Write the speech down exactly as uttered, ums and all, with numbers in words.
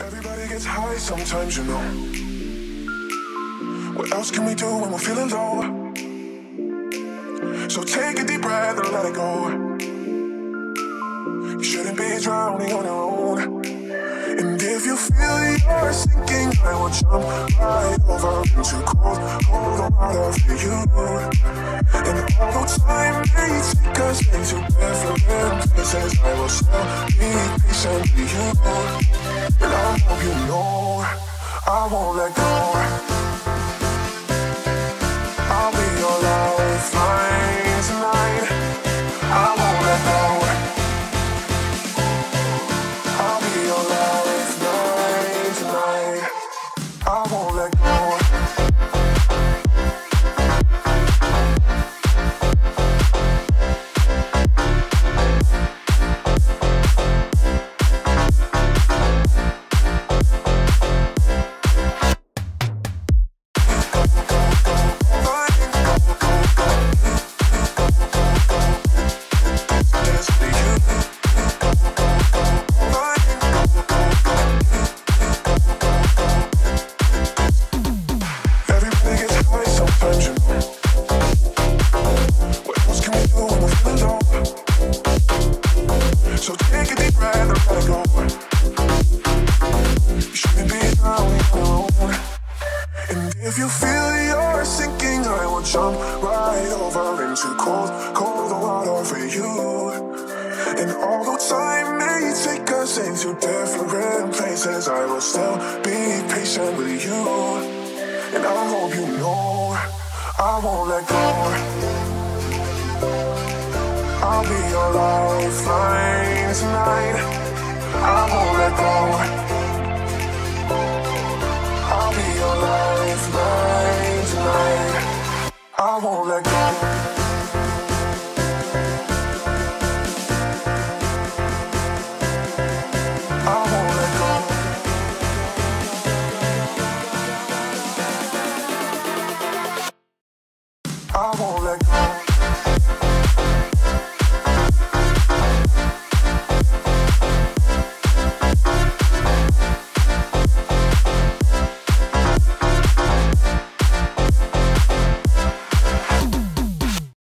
Everybody gets high sometimes, you know. What else can we do when we're feeling low? So take a deep breath and let it go. You shouldn't be drowning on your own. And if you feel you're sinking, I will jump right over into cold, cold water for you. And although time may take us into different places, I will still be patient with you. And I hope you know, I won't let go. If you feel you're sinking, I will jump right over into cold, cold water for you. And although time may take us into different places, I will still be patient with you. And I hope you know, I won't let go. I'll be your lifeline tonight. I won't let go.